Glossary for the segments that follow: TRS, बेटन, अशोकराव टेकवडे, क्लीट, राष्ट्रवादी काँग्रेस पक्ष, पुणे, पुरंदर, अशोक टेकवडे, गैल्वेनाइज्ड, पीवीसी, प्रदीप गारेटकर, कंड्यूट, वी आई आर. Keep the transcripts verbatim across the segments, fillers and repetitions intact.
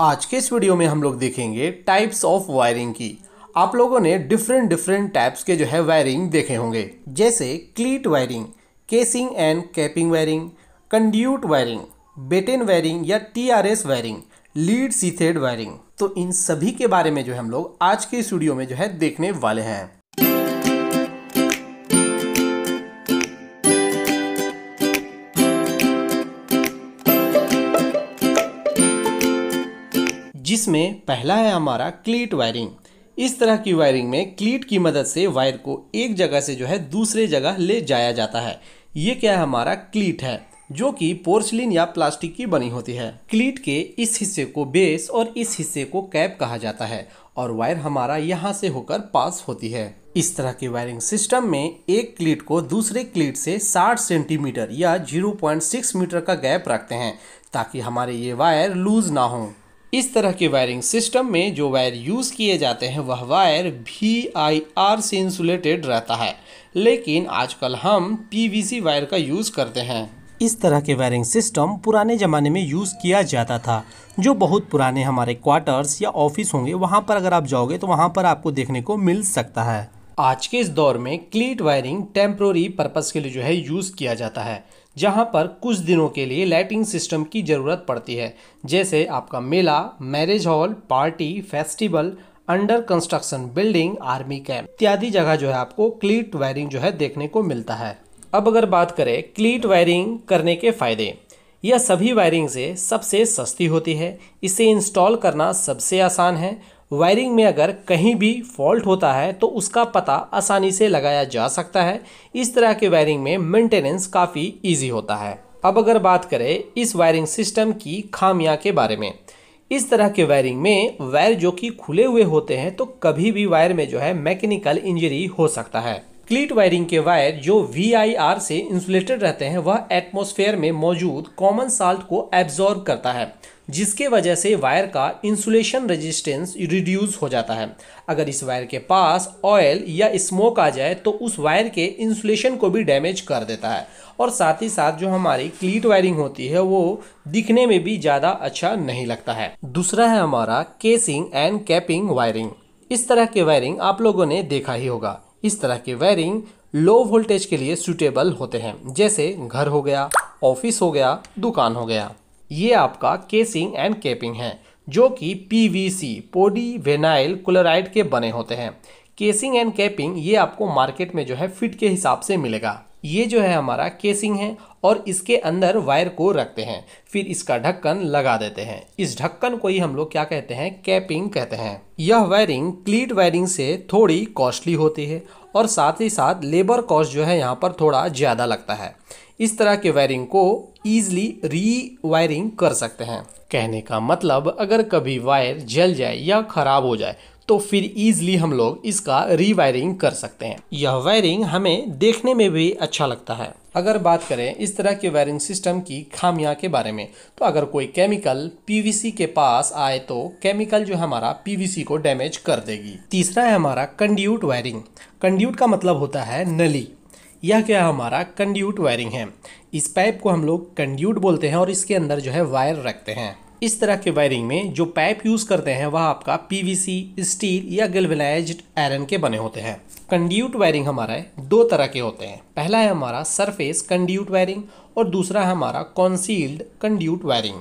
आज के इस वीडियो में हम लोग देखेंगे टाइप्स ऑफ वायरिंग की। आप लोगों ने डिफरेंट डिफरेंट टाइप्स के जो है वायरिंग देखे होंगे, जैसे क्लीट wiring, casing and capping wiring, कंड्यूट wiring, बेटन wiring या TRS wiring, lead sheathed wiring. तो इन सभी के बारे में जो है हम लोग आज के इस वीडियो में जो है देखने वाले हैं। जिसमें पहला है हमारा क्लीट वायरिंग। इस तरह की वायरिंग में क्लीट की मदद से वायर को एक जगह से जो है दूसरे जगह ले जाया जाता है। ये क्या है, हमारा क्लीट है जो कि पोर्सलिन या प्लास्टिक की बनी होती है। क्लीट के इस हिस्से को बेस और इस हिस्से को कैप कहा जाता है और वायर हमारा यहाँ से होकर पास होती है। इस तरह के वायरिंग सिस्टम में एक क्लीट को दूसरे क्लीट से साठ सेंटीमीटर या ज़ीरो पॉइंट सिक्स मीटर का गैप रखते हैं ताकि हमारे ये वायर लूज ना हो। इस तरह के वायरिंग सिस्टम में जो वायर यूज़ किए जाते हैं वह वायर वी आई आर से इंसुलेटेड रहता है, लेकिन आजकल हम पीवीसी वायर का यूज़ करते हैं। इस तरह के वायरिंग सिस्टम पुराने ज़माने में यूज़ किया जाता था। जो बहुत पुराने हमारे क्वार्टर्स या ऑफिस होंगे वहाँ पर अगर आप जाओगे तो वहाँ पर आपको देखने को मिल सकता है। आज के इस दौर में क्लीट वायरिंग टेम्प्रोरी पर्पज़ के लिए जो है यूज़ किया जाता है, जहां पर कुछ दिनों के लिए लाइटिंग सिस्टम की ज़रूरत पड़ती है, जैसे आपका मेला, marriage hall, party, festival, under construction building, army camp इत्यादि जगह जो है आपको क्लीट वायरिंग जो है देखने को मिलता है। अब अगर बात करें क्लीट वायरिंग करने के फ़ायदे, यह सभी वायरिंग से सबसे सस्ती होती है। इसे इंस्टॉल करना सबसे आसान है। वायरिंग में अगर कहीं भी फॉल्ट होता है तो उसका पता आसानी से लगाया जा सकता है। इस तरह के वायरिंग में मेंटेनेंस काफ़ी इजी होता है। अब अगर बात करें इस वायरिंग सिस्टम की खामियां के बारे में, इस तरह के वायरिंग में वायर जो कि खुले हुए होते हैं तो कभी भी वायर में जो है मैकेनिकल इंजरी हो सकता है। क्लीट वायरिंग के वायर जो वी आई आर से इंसुलेटेड रहते हैं वह एटमॉस्फेयर में मौजूद कॉमन साल्ट को एब्जॉर्ब करता है, जिसके वजह से वायर का इंसुलेशन रेजिस्टेंस रिड्यूस हो जाता है। अगर इस वायर के पास ऑयल या स्मोक आ जाए तो उस वायर के इंसुलेशन को भी डैमेज कर देता है और साथ ही साथ जो हमारी क्लीट वायरिंग होती है वो दिखने में भी ज़्यादा अच्छा नहीं लगता है। दूसरा है हमारा केसिंग एंड कैपिंग वायरिंग। इस तरह के वायरिंग आप लोगों ने देखा ही होगा। इस तरह के वायरिंग लो वोल्टेज के लिए सूटेबल होते हैं, जैसे घर हो गया, ऑफिस हो गया, दुकान हो गया। ये आपका केसिंग एंड कैपिंग है जो कि पीवीसी पॉलीविनाइल क्लोराइड के बने होते हैं। केसिंग एंड कैपिंग ये आपको मार्केट में जो है फिट के हिसाब से मिलेगा। ये जो है हमारा केसिंग है और इसके अंदर वायर को रखते हैं, फिर इसका ढक्कन लगा देते हैं। इस ढक्कन को ही हम लोग क्या कहते हैं, कैपिंग कहते हैं। यह वायरिंग क्लीट वायरिंग से थोड़ी कॉस्टली होती है और साथ ही साथ लेबर कॉस्ट जो है यहाँ पर थोड़ा ज़्यादा लगता है। इस तरह के वायरिंग को ईजिली री वायरिंग कर सकते हैं। कहने का मतलब अगर कभी वायर जल जाए या ख़राब हो जाए तो फिर ईजिली हम लोग इसका री वायरिंग कर सकते हैं। यह वायरिंग हमें देखने में भी अच्छा लगता है। अगर बात करें इस तरह के वायरिंग सिस्टम की खामियां के बारे में, तो अगर कोई केमिकल पीवीसी के पास आए तो केमिकल जो हमारा पीवीसी को डैमेज कर देगी। तीसरा है हमारा कंड्यूट वायरिंग। कंड्यूट का मतलब होता है नली। यह क्या हमारा कंड्यूट वायरिंग है। इस पाइप को हम लोग कंड्यूट बोलते हैं और इसके अंदर जो है वायर रखते हैं। इस तरह के वायरिंग में जो पाइप यूज़ करते हैं वह आपका पीवीसी, स्टील या गैल्वेनाइज्ड आयरन के बने होते हैं। कंड्यूट वायरिंग हमारा दो तरह के होते हैं। पहला है हमारा सरफेस कंड्यूट वायरिंग और दूसरा है हमारा कॉन्सील्ड कंड्यूट वायरिंग।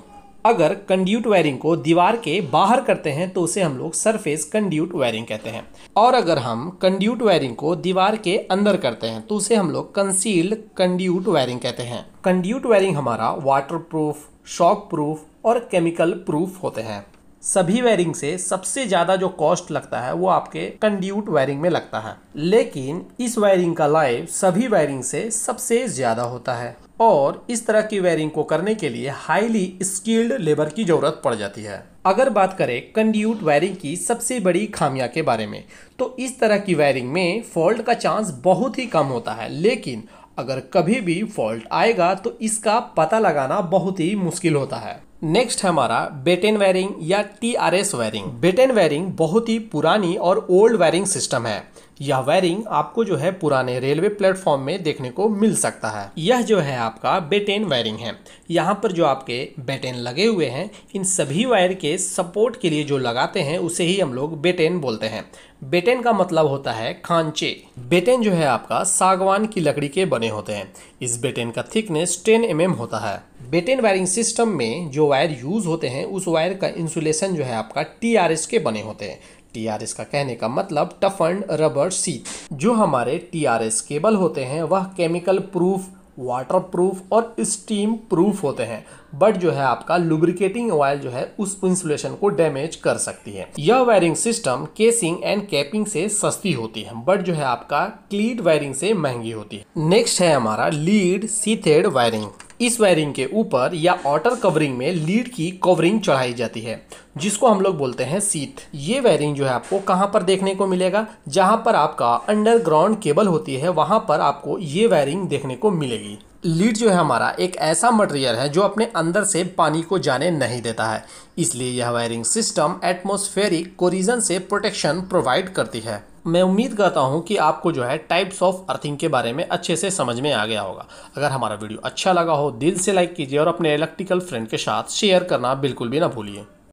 अगर कंड्यूट वायरिंग को दीवार के बाहर करते हैं तो उसे हम लोग सरफेस कंड्यूट वायरिंग कहते हैं, और अगर हम कंड्यूट वायरिंग को दीवार के अंदर करते हैं तो उसे हम लोग कंसील्ड कंड्यूट वायरिंग कहते हैं। कंड्यूट वायरिंग हमारा वाटरप्रूफ, शॉक प्रूफ और केमिकल प्रूफ होते हैं। सभी वायरिंग से सबसे ज़्यादा जो कॉस्ट लगता है वो आपके कंड्यूट वायरिंग में लगता है, लेकिन इस वायरिंग का लाइफ सभी वायरिंग से सबसे ज़्यादा होता है और इस तरह की वायरिंग को करने के लिए हाईली स्किल्ड लेबर की ज़रूरत पड़ जाती है। अगर बात करें कंड्यूट वायरिंग की सबसे बड़ी खामियां के बारे में, तो इस तरह की वायरिंग में फॉल्ट का चांस बहुत ही कम होता है, लेकिन अगर कभी भी फॉल्ट आएगा तो इसका पता लगाना बहुत ही मुश्किल होता है। नेक्स्ट हमारा बेटन वायरिंग या T R S wiring. बेटन wiring बहुत ही पुरानी और ओल्ड वायरिंग सिस्टम है यह वायरिंग आपको जो है पुराने रेलवे प्लेटफॉर्म में देखने को मिल सकता है। यह जो है आपका बेटेन वायरिंग है। यहाँ पर जो आपके बेटेन लगे हुए हैं, इन सभी वायर के सपोर्ट के लिए जो लगाते हैं उसे ही हम लोग बेटेन बोलते हैं। बेटेन का मतलब होता है खांचे। बेटेन जो है आपका सागवान की लकड़ी के बने होते हैं। इस बेटेन का थिकनेस दस एम एम होता है। बेटेन वायरिंग सिस्टम में जो वायर यूज होते हैं उस वायर का इंसुलेशन जो है आपका टी आर एस के बने होते हैं। टी आर एस का कहने का मतलब टफन्ड रबर सीथ। जो हमारे टी आर एस केबल होते हैं वह केमिकल प्रूफ, वाटर प्रूफ और स्टीम प्रूफ होते हैं, बट जो है आपका लुब्रिकेटिंग ऑयल जो है उस इंसुलेशन को डैमेज कर सकती है। यह wiring system casing and capping से सस्ती होती है, बट जो है आपका क्लीड वायरिंग से महंगी होती है। नेक्स्ट है हमारा लीड सीथेड वायरिंग। इस वायरिंग के ऊपर या ऑटर कवरिंग में लीड की कवरिंग चढ़ाई जाती है, जिसको हम लोग बोलते हैं सीथ। ये वायरिंग जो है आपको कहाँ पर देखने को मिलेगा? जहाँ पर आपका अंडरग्राउंड केबल होती है वहाँ पर आपको ये वायरिंग देखने को मिलेगी। लीड जो है हमारा एक ऐसा मटेरियल है जो अपने अंदर से पानी को जाने नहीं देता है, इसलिए यह वायरिंग सिस्टम एटमॉस्फेरिक कोरिजन से प्रोटेक्शन प्रोवाइड करती है। मैं उम्मीद करता हूं कि आपको जो है टाइप्स ऑफ अर्थिंग के बारे में अच्छे से समझ में आ गया होगा। अगर हमारा वीडियो अच्छा लगा हो दिल से लाइक कीजिए और अपने इलेक्ट्रिकल फ्रेंड के साथ शेयर करना बिल्कुल भी ना भूलिए।